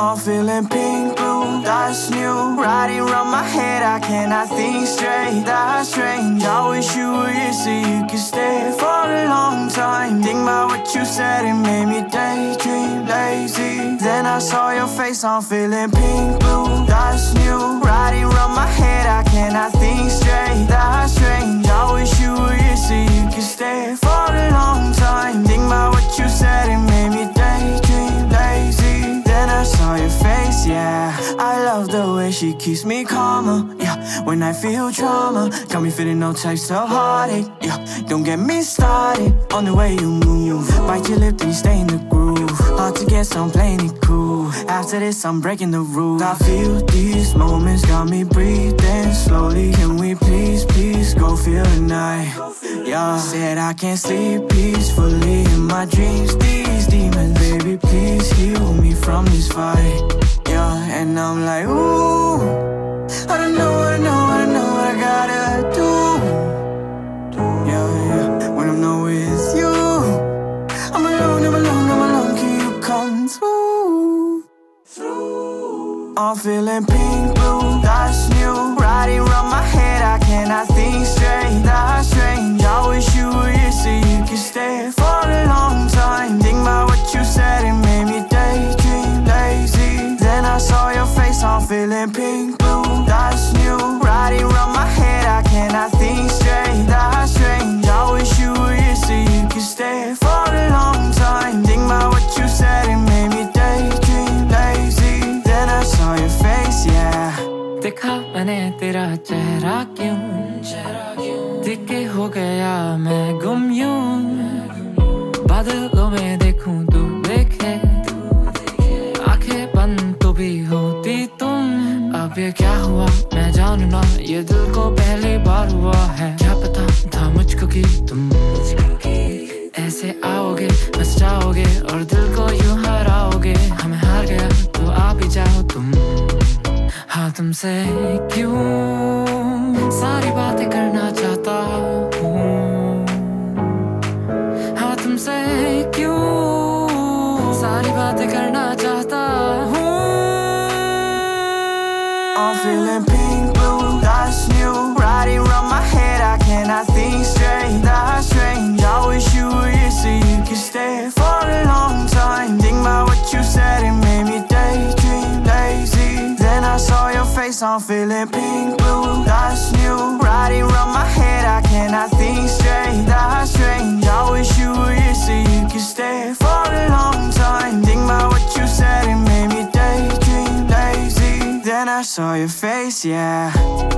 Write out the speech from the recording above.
I'm feeling pink, blue, that's new. Riding round my head, I cannot think straight. That's strange, I wish you were here so you could stay for a long time. Think about what you said, it made me daydream, lazy. Then I saw your face, I'm feeling pink, blue, that's new. Riding round my head, I cannot think straight. That's strange, I wish you were here so you could stay for a long time. Think about what you said, it made me daydream, lazy. Then I saw your face, yeah. I love the way she keeps me calmer, yeah. When I feel trauma, got me feeling no types of heartache, yeah. Don't get me started on the way you move. Bite your lip, then you stay in the groove. Hard to guess, I'm playing it cool. After this, I'm breaking the rules. I feel these moments got me breathing slowly. Can we please, please go feel the night? Yeah, said I can't sleep peacefully in my dreams. These demons, baby, please heal me from this fight, yeah. And I'm like, ooh, I don't know, I know, I know what I gotta do, yeah, yeah. When I'm not with you, I'm alone, I'm alone, I'm alone. Can you come through? I'm feeling pink, blue, that's new. Riding round my head, I cannot think straight. That's strange, I wish you were here so you could stay for a long time. Think about what you said, it made me daydream, lazy. Then I saw your face, I'm feeling pink, blue, that's new. Riding round my head, I cannot think straight. That's strange, I wish you were here so you could stay for a long time. Think about what you said, it made me daydream, lazy. Then I saw your face, yeah. देखा मैंने तेरा चेहरा क्यों, दिखे हो गया मैं गुम यूं. बादलों में देखूं तू देखे, आंखें बंद तो भी होती तुम. अब ये क्या हुआ मैं जानू ना, ये दिल को पहली बार हुआ है. क्या पता था मुझको कि तुम ऐसे आओगे, बस जाओगे और दिल को यूं हराओगे. हम हार गया तो आ भी जाओ तुम. हाँ तुमसे क्यों सारी बातें करना चाहता हूँ. हाँ तुमसे क्यों सारी बातें करना चाहता हूँ. I'm feeling pink, blue, that's new. Riding round my head, I cannot think straight. That's strange, I wish you were here so you could stay for a long time. Think about what you said, it made me daydream, lazy. Then I saw your face, I'm feeling pink, blue, that's new. Riding round my head, I cannot think straight. That's strange, I wish you were here so you could stay for a long time. Think about what you said, it made me daydream, lazy. Then I saw your face, yeah.